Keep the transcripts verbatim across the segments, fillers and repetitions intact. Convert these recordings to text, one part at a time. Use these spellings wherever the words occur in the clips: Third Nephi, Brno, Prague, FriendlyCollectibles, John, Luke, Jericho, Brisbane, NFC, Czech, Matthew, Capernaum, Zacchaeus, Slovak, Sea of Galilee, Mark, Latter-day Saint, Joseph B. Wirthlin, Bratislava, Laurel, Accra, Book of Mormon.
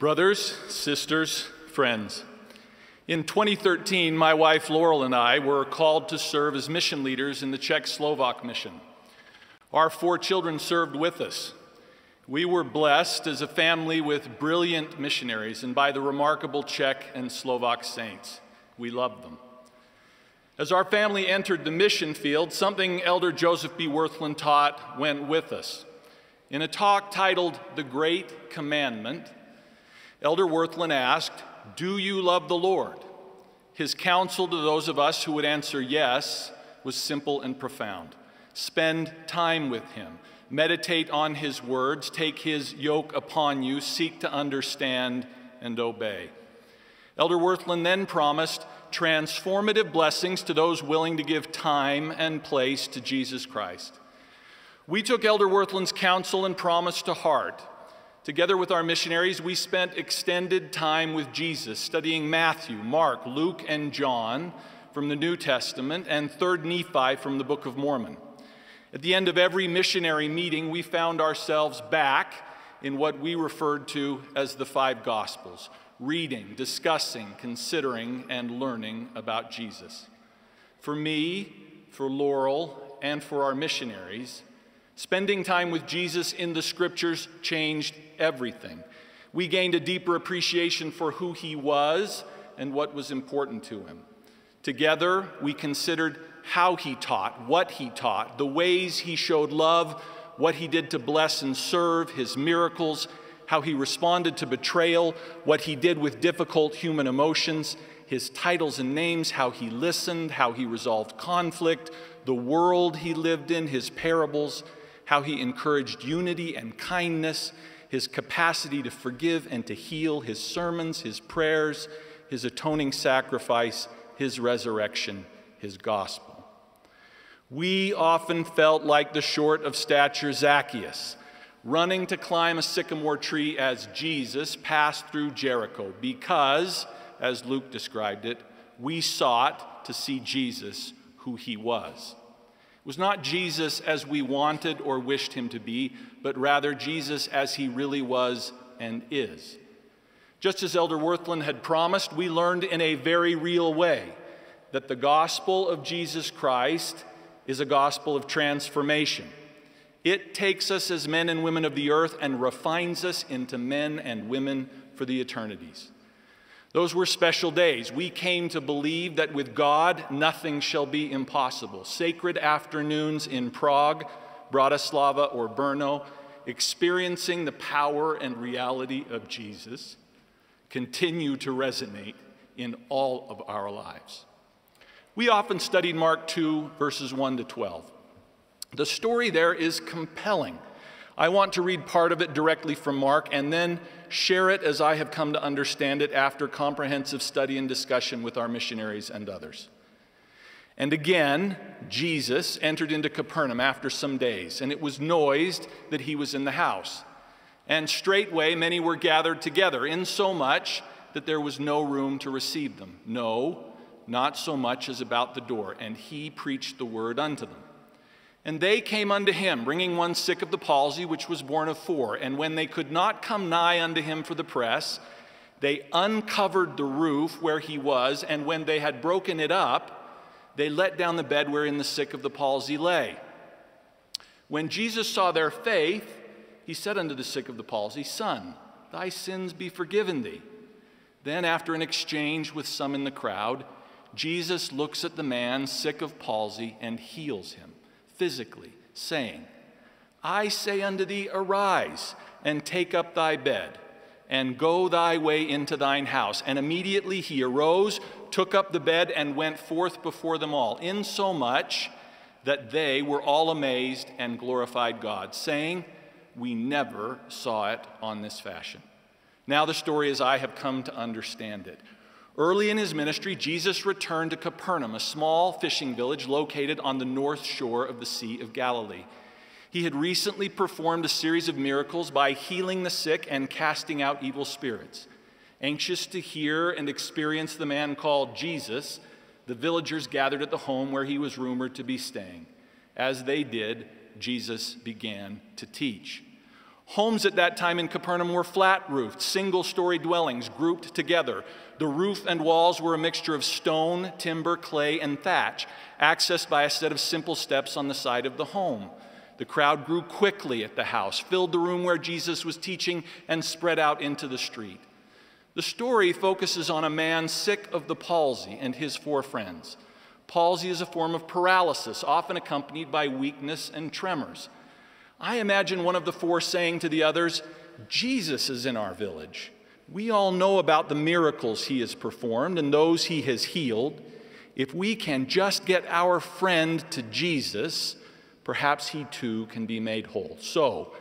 Brothers, sisters, friends, in twenty thirteen, my wife Laurel and I were called to serve as mission leaders in the Czech Slovak mission. Our four children served with us. We were blessed as a family with brilliant missionaries and by the remarkable Czech and Slovak saints. We loved them. As our family entered the mission field, something Elder Joseph B. Wirthlin taught went with us. In a talk titled The Great Commandment, Elder Wirthlin asked, "Do you love the Lord?" His counsel to those of us who would answer yes was simple and profound. Spend time with Him. Meditate on His words. Take His yoke upon you. Seek to understand and obey. Elder Wirthlin then promised transformative blessings to those willing to give time and place to Jesus Christ. We took Elder Wirthlin's counsel and promise to heart. Together with our missionaries, we spent extended time with Jesus, studying Matthew, Mark, Luke, and John from the New Testament, and Third Nephi from the Book of Mormon. At the end of every missionary meeting, we found ourselves back in what we referred to as the five Gospels, reading, discussing, considering, and learning about Jesus. For me, for Laurel, and for our missionaries, spending time with Jesus in the Scriptures changed everything. We gained a deeper appreciation for who He was and what was important to Him. Together, we considered how He taught, what He taught, the ways He showed love, what He did to bless and serve, His miracles, how He responded to betrayal, what He did with difficult human emotions, His titles and names, how He listened, how He resolved conflict, the world He lived in, His parables, how He encouraged unity and kindness, His capacity to forgive and to heal, His sermons, His prayers, His atoning sacrifice, His resurrection, His gospel. We often felt like the short of stature Zacchaeus, running to climb a sycamore tree as Jesus passed through Jericho because, as Luke described it, we sought to see Jesus who He was. It was not Jesus as we wanted or wished Him to be, but rather Jesus as He really was and is. Just as Elder Wirthlin had promised, we learned in a very real way that the gospel of Jesus Christ is a gospel of transformation. It takes us as men and women of the earth and refines us into men and women for the eternities. Those were special days. We came to believe that with God, nothing shall be impossible. Sacred afternoons in Prague, Bratislava, or Brno, experiencing the power and reality of Jesus, continue to resonate in all of our lives. We often studied Mark two, verses one to twelve. The story there is compelling. I want to read part of it directly from Mark and then share it as I have come to understand it after comprehensive study and discussion with our missionaries and others. And again, Jesus entered into Capernaum after some days, and it was noised that He was in the house. And straightway many were gathered together, insomuch that there was no room to receive them. No, not so much as about the door. And He preached the word unto them. And they came unto Him, bringing one sick of the palsy, which was born of four. And when they could not come nigh unto Him for the press, they uncovered the roof where He was. And when they had broken it up, they let down the bed wherein the sick of the palsy lay. When Jesus saw their faith, He said unto the sick of the palsy, Son, thy sins be forgiven thee. Then, after an exchange with some in the crowd, Jesus looks at the man sick of palsy and heals him physically, saying, I say unto thee, arise, and take up thy bed, and go thy way into thine house. And immediately he arose, took up the bed, and went forth before them all, insomuch that they were all amazed and glorified God, saying, We never saw it on this fashion. Now the story as I have come to understand it. Early in His ministry, Jesus returned to Capernaum, a small fishing village located on the north shore of the Sea of Galilee. He had recently performed a series of miracles by healing the sick and casting out evil spirits. Anxious to hear and experience the man called Jesus, the villagers gathered at the home where He was rumored to be staying. As they did, Jesus began to teach. Homes at that time in Capernaum were flat-roofed, single-story dwellings grouped together. The roof and walls were a mixture of stone, timber, clay, and thatch, accessed by a set of simple steps on the side of the home. The crowd grew quickly at the house, filled the room where Jesus was teaching, and spread out into the street. The story focuses on a man sick of the palsy and his four friends. Palsy is a form of paralysis, often accompanied by weakness and tremors. I imagine one of the four saying to the others, "Jesus is in our village. We all know about the miracles he has performed and those he has healed. If we can just get our friend to Jesus, perhaps he too can be made whole." So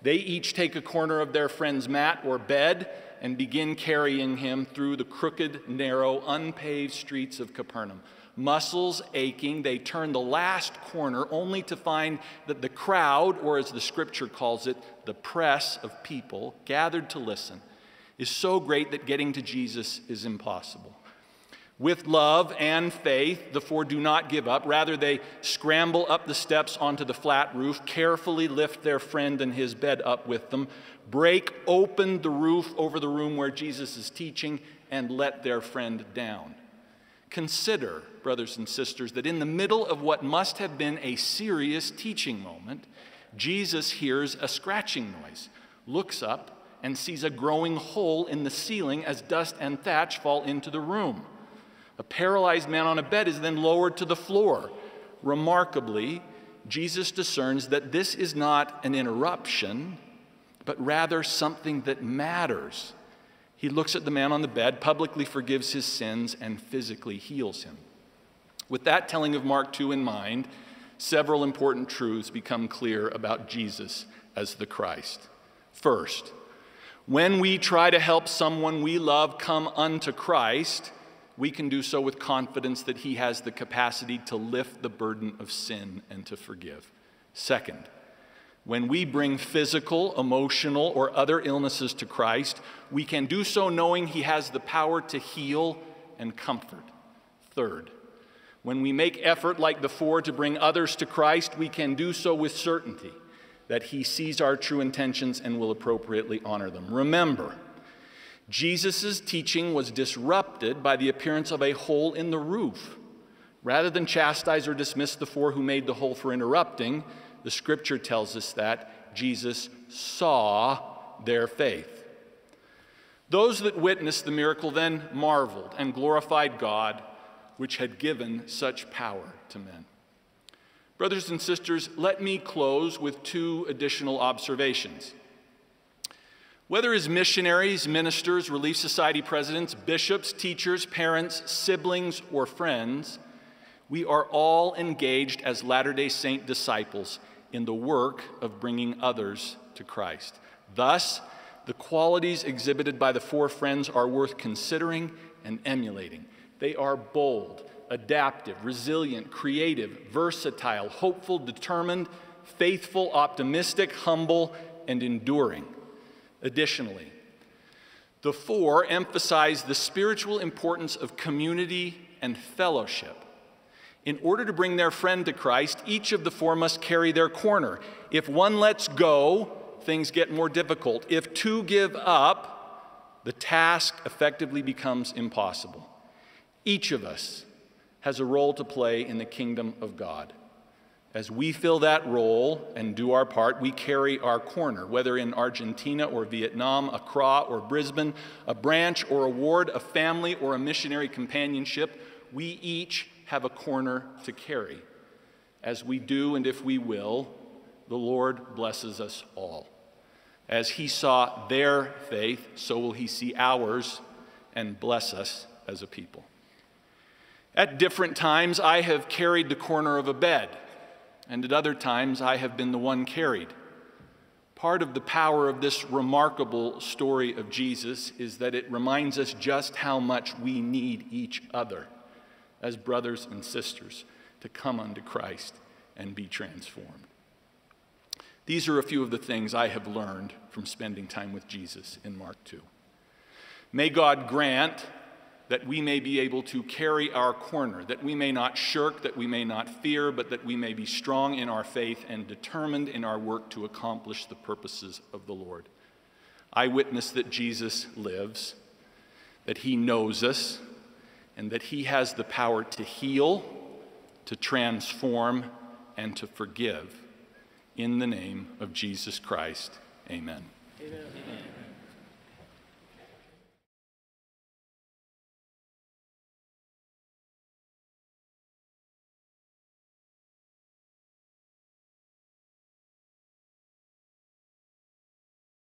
they each take a corner of their friend's mat or bed and begin carrying him through the crooked, narrow, unpaved streets of Capernaum. Muscles aching, they turn the last corner only to find that the crowd, or as the scripture calls it, the press of people gathered to listen, is so great that getting to Jesus is impossible. With love and faith, the four do not give up. Rather, they scramble up the steps onto the flat roof, carefully lift their friend and his bed up with them, break open the roof over the room where Jesus is teaching, and let their friend down. Consider, brothers and sisters, that in the middle of what must have been a serious teaching moment, Jesus hears a scratching noise, looks up, and sees a growing hole in the ceiling as dust and thatch fall into the room. A paralyzed man on a bed is then lowered to the floor. Remarkably, Jesus discerns that this is not an interruption, but rather something that matters. He looks at the man on the bed, publicly forgives his sins, and physically heals him. With that telling of Mark two in mind, several important truths become clear about Jesus as the Christ. First, when we try to help someone we love come unto Christ, we can do so with confidence that he has the capacity to lift the burden of sin and to forgive. Second, when we bring physical, emotional, or other illnesses to Christ, we can do so knowing he has the power to heal and comfort. Third, when we make effort like the four to bring others to Christ, we can do so with certainty that he sees our true intentions and will appropriately honor them. Remember, Jesus' teaching was disrupted by the appearance of a hole in the roof. Rather than chastise or dismiss the four who made the hole for interrupting, the scripture tells us that Jesus saw their faith. Those that witnessed the miracle then marveled and glorified God, which had given such power to men. Brothers and sisters, let me close with two additional observations. Whether as missionaries, ministers, Relief Society presidents, bishops, teachers, parents, siblings, or friends, we are all engaged as Latter-day Saint disciples in the work of bringing others to Christ. Thus, the qualities exhibited by the four friends are worth considering and emulating. They are bold, adaptive, resilient, creative, versatile, hopeful, determined, faithful, optimistic, humble, and enduring. Additionally, the four emphasize the spiritual importance of community and fellowship. In order to bring their friend to Christ, each of the four must carry their corner. If one lets go, things get more difficult. If two give up, the task effectively becomes impossible. Each of us has a role to play in the kingdom of God. As we fill that role and do our part, we carry our corner, whether in Argentina or Vietnam, Accra or Brisbane, a branch or a ward, a family or a missionary companionship, we each have a corner to carry. As we do, and if we will, the Lord blesses us all. As he saw their faith, so will he see ours and bless us as a people. At different times, I have carried the corner of a bed, and at other times, I have been the one carried. Part of the power of this remarkable story of Jesus is that it reminds us just how much we need each other as brothers and sisters, to come unto Christ and be transformed. These are a few of the things I have learned from spending time with Jesus in Mark two. May God grant that we may be able to carry our corner, that we may not shirk, that we may not fear, but that we may be strong in our faith and determined in our work to accomplish the purposes of the Lord. I witness that Jesus lives, that he knows us, and that he has the power to heal, to transform, and to forgive. In the name of Jesus Christ, amen. Amen. Amen.